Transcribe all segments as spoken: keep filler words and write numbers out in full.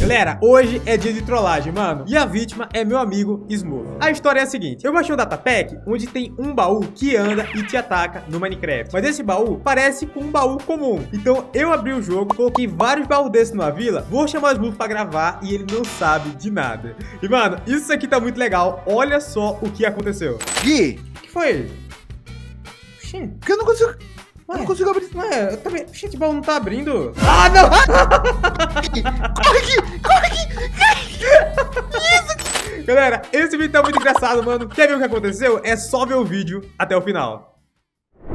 Galera, hoje é dia de trollagem, mano. E a vítima é meu amigo Smoffy. A história é a seguinte: eu baixei um datapack onde tem um baú que anda e te ataca no Minecraft. Mas esse baú parece com um baú comum. Então eu abri o jogo, coloquei vários baús desses numa vila. Vou chamar o Smoffy pra gravar e ele não sabe de nada. E mano, isso aqui tá muito legal. Olha só o que aconteceu. Gui! O que foi? Oxi, porque eu não consigo... Eu não consigo abrir. Não é, eu também. Gente, o baú não tá abrindo. Ah, não! Corre aqui! Corre aqui! Isso! Galera, esse vídeo tá muito engraçado, mano. Quer ver o que aconteceu? É só ver o vídeo até o final.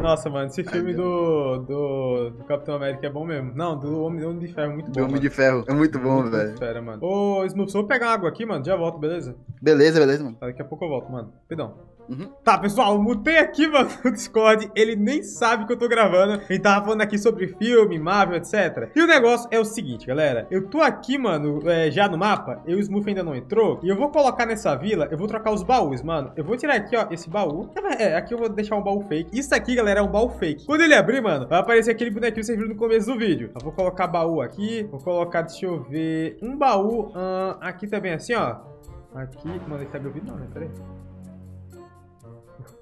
Nossa, mano, esse filme do, do, do Capitão América é bom mesmo. Não, do Homem, do Homem de Ferro, muito bom. Do Homem mano. de Ferro, é muito bom, muito velho. Fera, mano. Ô, Snoop, só vou pegar água aqui, mano. Já volto, beleza? Beleza, beleza, mano. Daqui a pouco eu volto, mano. Perdão. Uhum. Tá, pessoal, eu mutei aqui, mano, no Discord. Ele nem sabe que eu tô gravando. Ele tava falando aqui sobre filme, Marvel, etcétera. E o negócio é o seguinte, galera. Eu tô aqui, mano, é, já no mapa. Eu e o Smoffy ainda não entrou. E eu vou colocar nessa vila. Eu vou trocar os baús, mano. Eu vou tirar aqui, ó, esse baú. É, aqui eu vou deixar um baú fake. Isso aqui, galera, é um baú fake. Quando ele abrir, mano, vai aparecer aquele bonequinho que vocês viram no começo do vídeo. Eu vou colocar baú aqui. Vou colocar, deixa eu ver, um baú hum, aqui também, assim, ó. Aqui, mano, ele tá me ouvindo? Não, né? Peraí.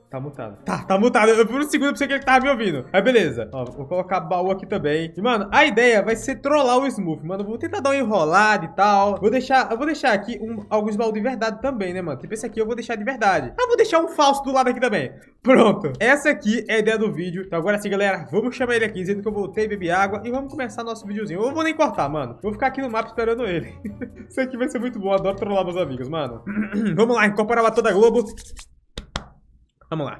Tá mutado. Tá, tá mutado. Eu, por um segundo eu pensei que ele tava me ouvindo. Aí, beleza. Ó, vou colocar baú aqui também. E, mano, a ideia vai ser trollar o Smoffy, mano. Eu vou tentar dar uma enrolada e tal. Vou deixar... Eu vou deixar aqui um, alguns baús de verdade também, né, mano? Tipo, esse aqui eu vou deixar de verdade. Ah, vou deixar um falso do lado aqui também. Pronto. Essa aqui é a ideia do vídeo. Então, agora sim, galera. Vamos chamar ele aqui, dizendo que eu voltei, bebi água. E vamos começar nosso videozinho. Eu não vou nem cortar, mano. Vou ficar aqui no mapa esperando ele. Isso aqui vai ser muito bom. Adoro trollar meus amigos, mano. Vamos lá. Incorporar toda a Globo. Vamos lá.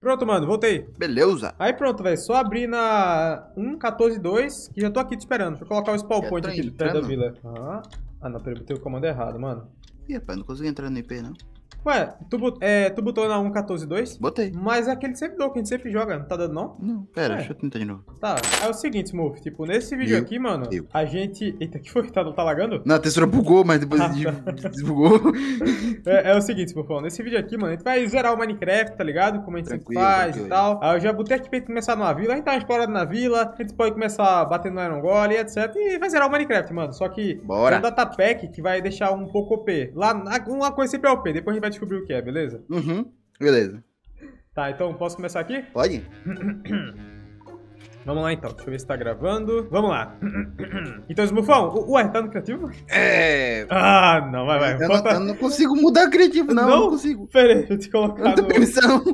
Pronto, mano, voltei. Beleza. Aí pronto, velho, só abrir na um ponto catorze ponto dois, que já tô aqui te esperando. Deixa eu colocar o spawn point aqui perto da vila. Ah, ah não, peraí, botei o comando errado, mano. Ih, rapaz, não consegui entrar no I P, não. Ué, tu, bot... é, tu botou na um ponto catorze ponto dois? Botei. Mas é aquele servidor que a gente sempre joga, não tá dando não? Não, pera, é. deixa eu tentar de novo. Tá, é o seguinte, Smoffy, tipo, nesse vídeo eu, aqui, mano, eu. a gente... Eita, que foi? Tá, tá lagando? Não, a textura bugou, mas depois ah, tá. desbugou. é, é o seguinte, Smoffy, nesse vídeo aqui, mano, a gente vai zerar o Minecraft, tá ligado? Como a gente tranquilo, sempre faz tranquilo. e tal. Aí eu já botei aqui pra gente começar numa vila, a gente tá explorando na vila, a gente pode começar batendo no Iron Golem, etcétera. E vai zerar o Minecraft, mano, só que... Bora! Tem um datapack que vai deixar um pouco O P. Lá, uma coisa sempre é O P, depois a gente vai descobrir o que é, beleza? Uhum, beleza. Tá, então posso começar aqui? Pode. Vamos lá então, deixa eu ver se tá gravando. Vamos lá. Então, Smoffão, ué, tá no criativo? É... Ah, não, vai, vai. Eu, Falta... não, eu não consigo mudar criativo, não, não? Eu não consigo. Pera aí, deixa eu te colocar no... pensão.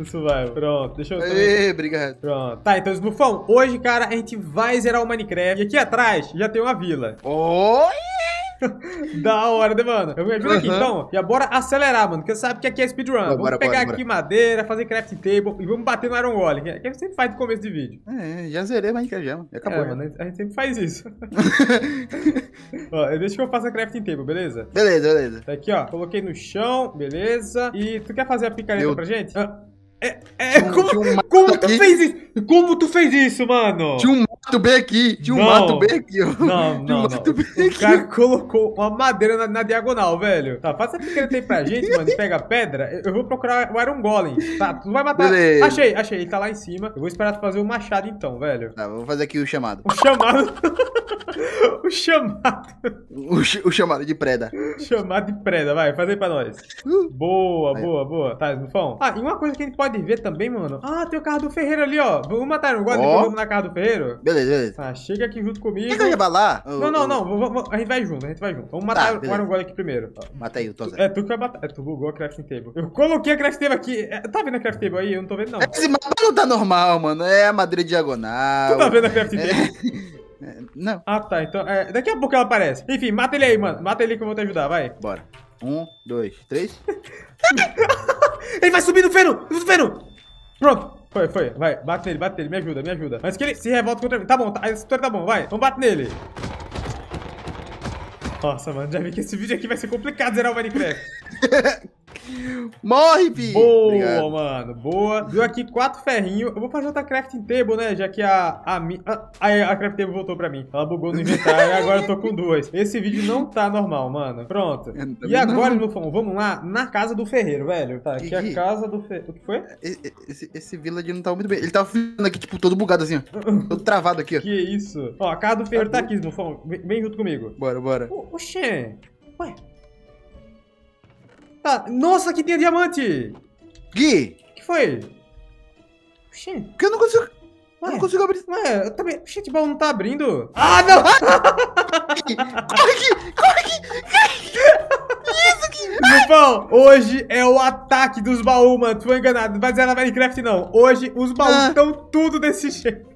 Isso vai, pronto, deixa eu... Ei, obrigado. Pronto. Tá, então, Smoffão, hoje, cara, a gente vai zerar o Minecraft. E aqui atrás já tem uma vila. Oi! Da hora, né, mano? Eu me ajudo uhum. aqui, então. E agora acelerar, mano, porque você sabe que aqui é speedrun. Bora, vamos bora, pegar bora, aqui bora. madeira, fazer crafting table e vamos bater no Iron Golem, que a gente sempre faz no começo de vídeo. É, já zerei, mas já, já acabou. É, já. Mano, a gente sempre faz isso. Ó, deixa que eu faça crafting table, beleza? Beleza, beleza. Tá aqui, ó, coloquei no chão, beleza. E tu quer fazer a picareta Meu... pra gente? Ah. É, é, um, como, um como tu fez isso? Como tu fez isso, mano? Tinha um mato bem aqui, tinha um mato bem aqui, ó. Não, não, um mato bem aqui. O cara colocou uma madeira na, na diagonal, velho. Tá, faça o que ele tem pra gente, mano, pega a pedra. Eu vou procurar o Iron Golem. Tá, tu vai matar. Beleza. Achei, achei, ele tá lá em cima. Eu vou esperar tu fazer o machado então, velho. Tá, vou fazer aqui o chamado. O chamado... o chamado... O, ch o chamado de preda. Chamado de preda, vai, faz aí pra nós. Uh. Boa, vai. boa, boa. Tá, Smoffão. Ah, e uma coisa que a gente pode ver também, mano. Ah, tem o carro do ferreiro ali, ó. Vamos matar um golem, vamos na casa do ferreiro. Beleza, beleza. Tá, chega aqui junto comigo. Quer que eu ia balar? Não, não, não. Vamos, vamos, a gente vai junto, a gente vai junto. Vamos matar tá, o, o golem aqui primeiro. Mata aí, eu tô zero. É, tu que vai matar. É, tu bugou a crafting table. Eu coloquei a crafting table aqui. É, tá vendo a crafting table aí? Eu não tô vendo, não. Esse mapa não tá normal, mano. É a madeira diagonal. Tu tá vendo a crafting table? É. Não. Ah, tá. Então, é, daqui a pouco ela aparece. Enfim, mata ele aí, mano. Mata ele que eu vou te ajudar, vai. Bora. Um, dois, três. Ele vai subir no feno! No feno! Pronto. Foi, foi. Vai. Bate nele, bate nele. Me ajuda, me ajuda. Mas que ele se revolta contra mim. Tá bom, tá, a história tá bom, vai. Então bate nele. Nossa, mano. Já vi que esse vídeo aqui vai ser complicado zerar o Minecraft. Morre, Pi! Boa, obrigado, mano. Boa. Deu aqui quatro ferrinhos. Eu vou fazer outra crafting table, né? Já que a... A, a, a crafting table voltou pra mim. Ela bugou no inventário e agora eu tô com duas. Esse vídeo não tá normal, mano. Pronto. E agora, Lufão, vamos lá na casa do ferreiro, velho. Tá, aqui é a casa do ferreiro. O que foi? Esse, esse, esse villager não tá muito bem. Ele tá ficando aqui, tipo, todo bugado assim, ó. Todo travado aqui, ó. Que isso? Ó, a casa do ferreiro tá aqui, Lufão. Vem, vem junto comigo. Bora, bora. Oxê. Ué. Tá. Nossa, aqui tem diamante! Gui! O que foi? Oxê. Porque eu não consigo. Ué. Eu não consigo abrir. Ué, eu também. Oxê, o baú não tá abrindo. Ah, não! Corre aqui! Corre aqui! Lufão, hoje é o ataque dos baús, mano. Tu foi enganado. Não vai zerar Minecraft, não. Hoje os baús estão ah. tudo desse jeito.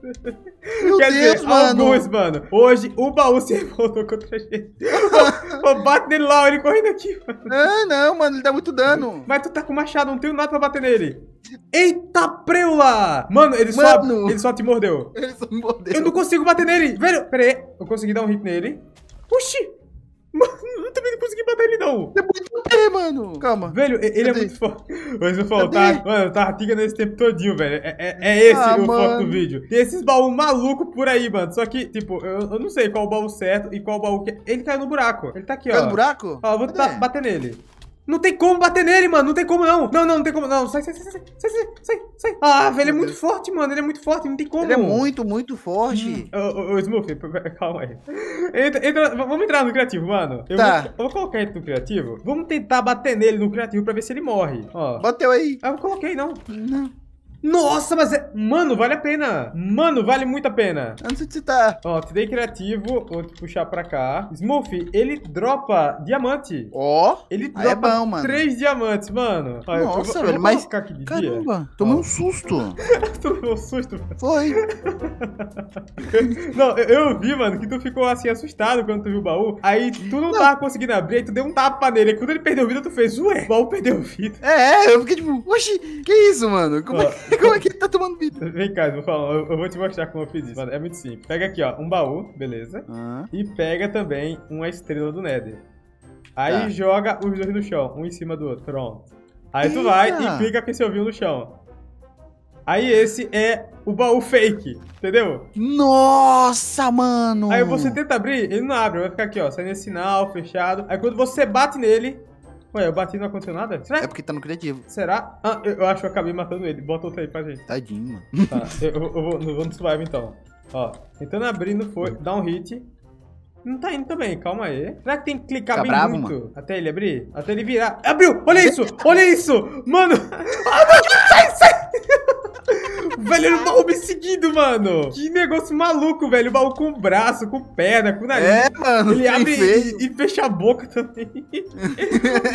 Meu Quer Deus, dizer, mano. alguns, mano. Hoje o baú se revoltou contra a gente. Pô, bate nele lá, ele correndo aqui, mano. Não, não, mano. Ele dá muito dano. Mas tu tá com machado, não tem nada pra bater nele. Eita, preula! Mano, ele, mano. Só, ele só te mordeu. Ele só me mordeu. Eu não consigo bater nele. Velho, pera aí. Eu consegui dar um hit nele. Oxi. Mano, eu também não consegui bater ele, não. É muito pé, mano. Calma. Velho, ele Cadê? é muito forte. Mas o Fão, tá, mano, tá artiga nesse tempo todinho, velho. É, é, é esse ah, o foco do vídeo. Tem esses baús malucos por aí, mano. Só que, tipo, eu, eu não sei qual o baú certo e qual o baú que... Ele caiu no buraco. Ele tá aqui, caiu ó. Caiu no buraco? Ó, eu vou tentar bater nele. Não tem como bater nele, mano. Não tem como, não. Não, não, não tem como, não. Sai, sai, sai, sai, sai, sai, sai. Ah, velho, ele é muito forte, mano. Ele é muito forte, não tem como. Ele é muito, muito forte. Ô, hum. oh, oh, Smoffy, calma aí. Entra, entra, vamos entrar no criativo, mano. Eu tá. Vou, eu vou colocar ele no criativo. Vamos tentar bater nele no criativo pra ver se ele morre. Ó. Bateu aí. Ah, eu coloquei, não. Não. Nossa, mas é... Mano, vale a pena. Mano, vale muito a pena. Eu não sei onde você tá. Ó, te dei criativo. Vou te puxar pra cá. Smoffy, ele dropa diamante. Ó. Oh, ele dropa é bom, mano. três diamantes, mano. Ó, Nossa, eu, eu velho, mas... Aqui de Caramba, dia. tomei Ó. um susto. Tomei um susto, mano. Foi. Não, eu, eu vi, mano, que tu ficou assim assustado quando tu viu o baú. Aí tu não, não. tava conseguindo abrir, aí tu deu um tapa nele. Aí quando ele perdeu vida, tu fez, ué, o baú perdeu vida. É, eu fiquei tipo, oxi, que isso, mano? Como é que... Como é que ele tá tomando vida? Vem cá, eu vou, eu vou te mostrar como eu fiz isso. Mano, é muito simples. Pega aqui, ó, um baú, beleza? Uhum. E pega também uma estrela do Nether. Aí tá. joga os dois no chão, um em cima do outro. Pronto. Aí Eita. tu vai e clica com esse ovinho no chão. Aí esse é o baú fake, entendeu? Nossa, mano! Aí você tenta abrir, ele não abre, vai ficar aqui, ó, saindo esse sinal, fechado. Aí quando você bate nele... Ué, eu bati e não aconteceu nada? Será? É porque tá no criativo. Será? Ah, eu, eu acho que eu acabei matando ele. Bota outro aí pra gente. Tadinho, mano. Tá, eu, eu, eu vou no survival então. Ó, tentando abrir, não foi. Dá um hit. Não tá indo também, calma aí. Será que tem que clicar Fica bem bravo, muito? Mano. Até ele abrir? Até ele virar. Abriu! Olha isso! Olha isso! Mano! Sai, sai! Velho, o baú me seguindo, mano. Que negócio maluco, velho. O baú com o braço, com perna, com nariz. É, mano. Ele abre e, e fecha a boca também.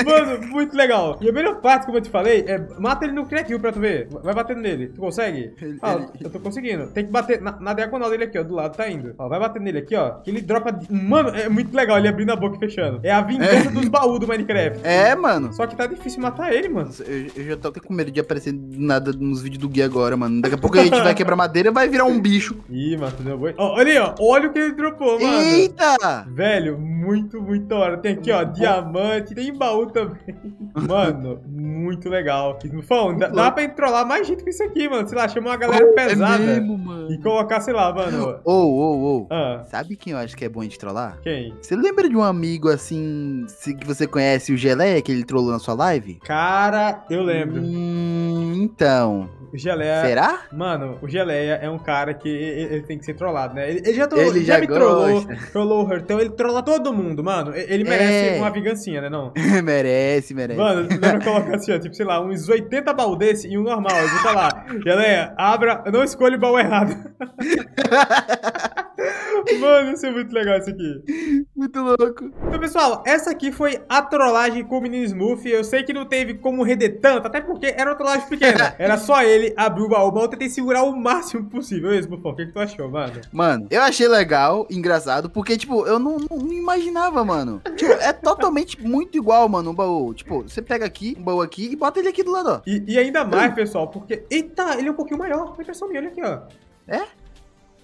Mano, muito legal. E a melhor parte, como eu te falei, é mata ele no criativo pra tu ver. Vai batendo nele. Tu consegue? Ele, ah, ele... eu tô conseguindo. Tem que bater na, na diagonal dele aqui, ó. Do lado tá indo. Ó, vai batendo nele aqui, ó. Que ele dropa... De... Mano, é muito legal ele abrindo a boca e fechando. É a vingança é. dos baús do Minecraft. É, mano. Só que tá difícil matar ele, mano. Eu, eu já tô com medo de aparecer nada nos vídeos do Gui agora, mano. Daqui a pouco a gente vai quebrar madeira e vai virar um bicho. Ih, mano, deu boi. Ó, olha aí, ó. Olha o que ele dropou, mano. Eita! Velho, muito, muito hora. Tem aqui, ó, diamante. Tem baú também. Mano, muito legal. Fão, dá, dá pra entrolar mais gente com isso aqui, mano. Sei lá, chamar uma galera oh, pesada. É mesmo, mano. E colocar, sei lá, mano. Ô, ô, ô. Sabe quem eu acho que é bom de trollar? Quem? Você lembra de um amigo, assim, que você conhece, o Geleia, que ele trollou na sua live? Cara, eu lembro. Hum, então... O Geleia... Será? Mano, o Geleia é um cara que ele, ele tem que ser trollado, né? Ele, ele já, trollou, ele já, já me trollou, trollou o Hurtão, ele trolla todo mundo, mano. Ele merece é. uma vingancinha, né, não? merece, merece. Mano, lembra colocar assim, ó, tipo, sei lá, uns oitenta baú desse e um normal. Eu vou falar, Geleia, abra, não escolha o baú errado. Mano, isso é muito legal isso aqui. Muito louco. Então, pessoal, essa aqui foi a trollagem com o menino Smoffy. Eu sei que não teve como render tanto, até porque era uma trollagem pequena. Era só ele abrir o baú, mas eu tentei segurar o máximo possível. Isso, Bufão, o que, que tu achou, mano? Mano, eu achei legal, engraçado, porque, tipo, eu não, não imaginava, mano. Tipo, é totalmente muito igual, mano, um baú. Tipo, você pega aqui, um baú aqui e bota ele aqui do lado, ó. E, e ainda mais, pessoal, porque... Eita, ele é um pouquinho maior. Olha só, olha aqui, ó. É?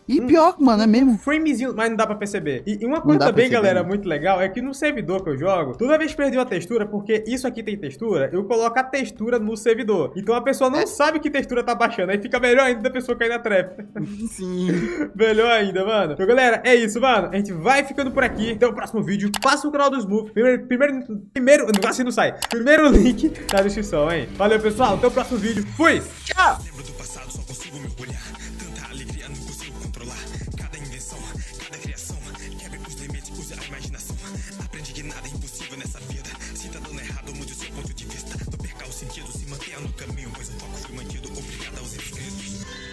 E hum, pior, mano, é mesmo. Framezinho, mas não dá pra perceber. E, e uma coisa também, galera, mesmo. muito legal, é que no servidor que eu jogo, toda vez que perdi uma textura, porque isso aqui tem textura, eu coloco a textura no servidor. Então a pessoa não é. sabe que textura tá baixando, aí fica melhor ainda da pessoa cair na trap. Sim. Melhor ainda, mano. Então, galera, é isso, mano. A gente vai ficando por aqui. Até o próximo vídeo. Passa o canal do Smoffy. Primeiro, primeiro, primeiro, assim não sai. Primeiro link na descrição, hein. Valeu, pessoal. Até o próximo vídeo. Fui. Tchau. Mantido, obrigado aos inscritos.